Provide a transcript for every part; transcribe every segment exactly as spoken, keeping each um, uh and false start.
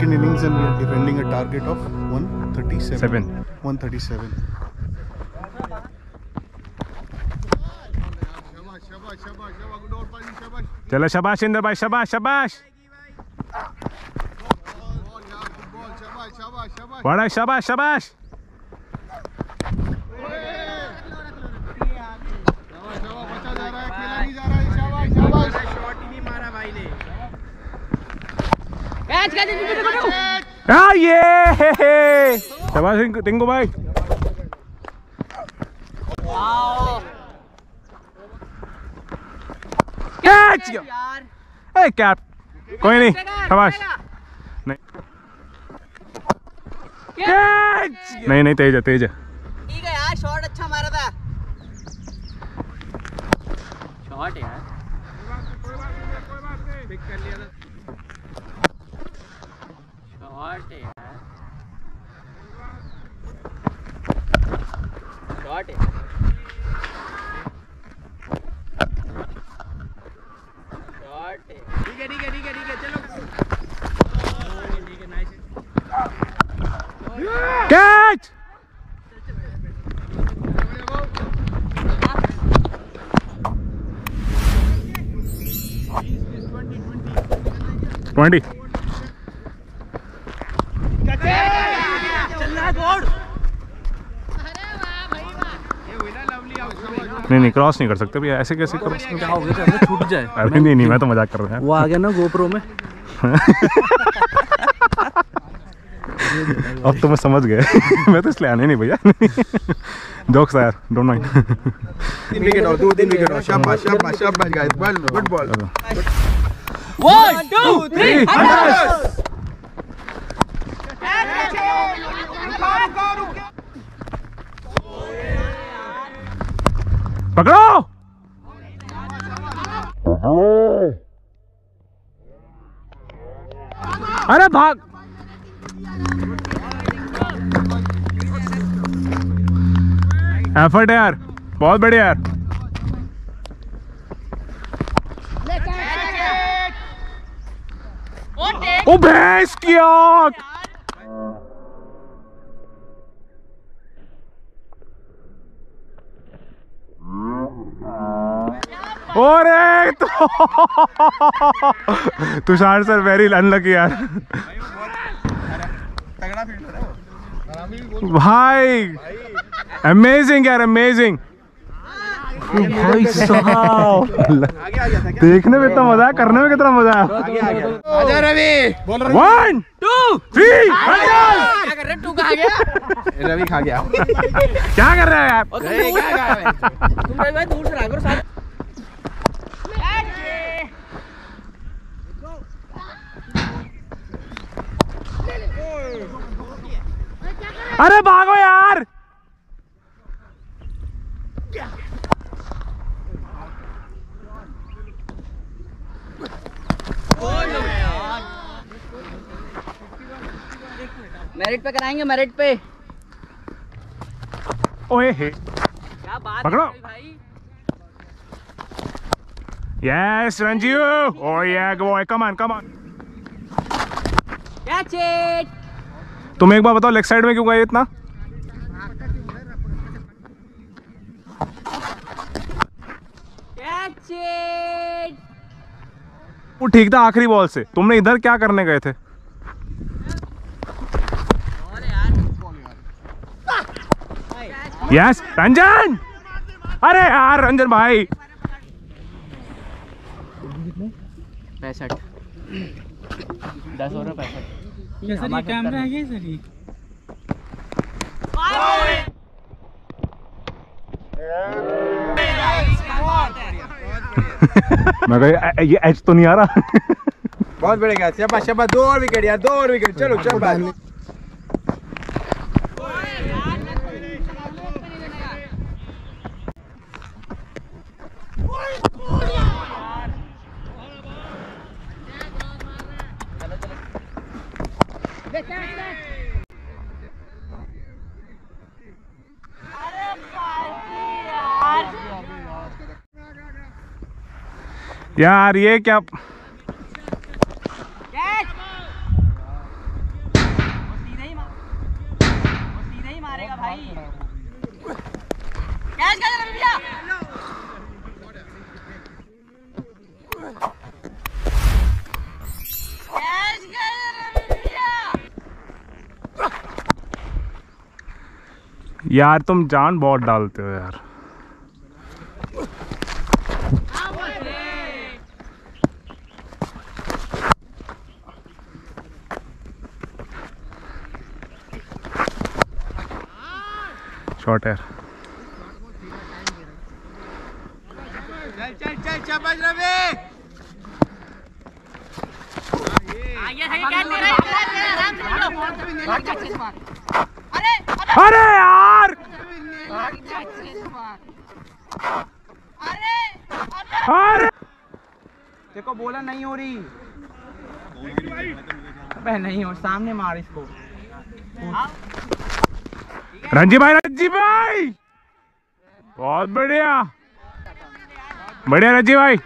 second innings and we are defending a target of one thirty-seven. Seven. one thirty-seven. Chala shabash Inder bhai, shabash shabash. Bada shabash shabash. Catch, catch, catch, ah, yeah! Shabash, Tingu bhai. Catch! Hey, cap. Koi nahi. Shabash. Nahi. Catch! Nahi, nahi, teja, teja. ठीक है यार, shot अच्छा मारा था. Shot यार. कोई बात नहीं, कोई बात नहीं. पिक कर लिया था. Short है यार. Short है. Short है. ठीक है ठीक है ठीक है ठीक है चलो. ठीक है नाइस. Catch. twenty. नहीं नहीं क्रॉस नहीं कर सकते भैया, ऐसे कैसे क्रॉस क्या हो गया तो छूट जाए. अरे नहीं नहीं मैं तो मजाक कर रहा हूं. वो आ गया ना गोप्रो में. अब तो मैं समझ गया. मैं तो इसलिए आने नहीं भैया. जोक्स यार, डोंट माइंड. तीन विकेट और दो तीन विकेट और शाबाश शाबाश शाबाश guys. Ball good ball. one two three hundred. पकड़ो. अरे भाग. एफर्ट यार, बहुत बढ़िया यार. ओ भैंस की आंख. ओरे तो तुषार सर वेरी अनलकी यार. तगड़ा फील्डर है वो भाई. अमेजिंग यार, अमेजिंग. भाई साहब देखने में इतना मजा, करने में कितना मजा. आजा रवि. One two three. रट्टू खा गया. रवि खा गया. क्या कर रहे हो आप? तुम दूर से रागो साथ. अरे भागो यार. मेरिट पे कराएंगे, मेरिट पे. ओए हे क्या बात है भाई. Yes Ranjeev. Oh yeah boy, come on come on. Catch it. तुम एक बार बताओ लेग साइड में क्यों गए इतना? वो ठीक था आखिरी बॉल से. तुमने इधर क्या करने गए थे? यस रंजन. अरे यार रंजन भाई. पैंसठ. दस ओवर पैंसठ. ये सर ये कैमरा है, ये सर ये मैं कह ये एच तो नहीं आ रहा. बहुत बड़े गैस. शाबाश शाबाश. दो और विकेट यार, दो और विकेट. चलो चल भाई. यार ये क्या. यार तुम जान बहुत डालते हो यार। शॉट यार। चल चल चल शाबाश रवि। अरे यार अरे देखो बोला नहीं हो रही। अबे नहीं हो, सामने मार इसको। रंजी भाई रंजी भाई बहुत बढ़िया बढ़िया रंजी भाई।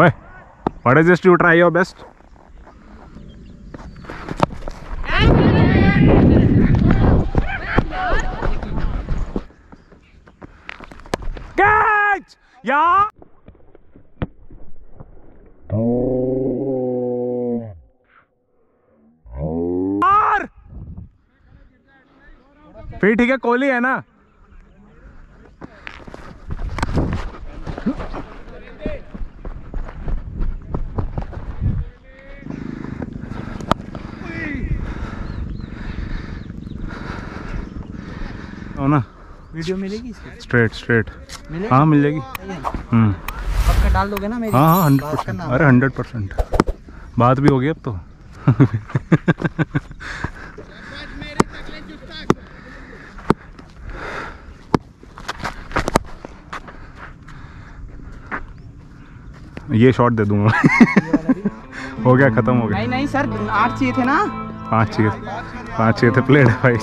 ओए what is this, you try your best. Catch यार। फिर ठीक है, कोहली है ना। हो ना वीडियो मिलेगी इसकी? स्ट्रेट स्ट्रेट हाँ मिल जाएगी। हम्म आपका डाल दोगे ना मेरी? हाँ हाँ हंड्रेड परसेंट। अरे हंड्रेड परसेंट बात भी होगी अब तो। ये शॉट दे दूंगा। हो गया, खत्म हो गया। नहीं नहीं सर, आठ चाहिए थे ना। पाँच चाहिए पाँच चाहिए थे प्लेट भाई।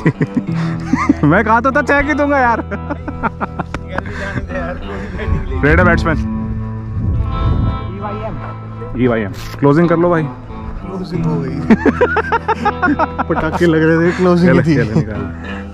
मैं कहा तो था चेक ही दूंगा यार। प्लेट है batsman. E Y M closing कर लो भाई। क्लोजिंग हो गई। पटाखे लग रहे थे, क्लोजिंग थी।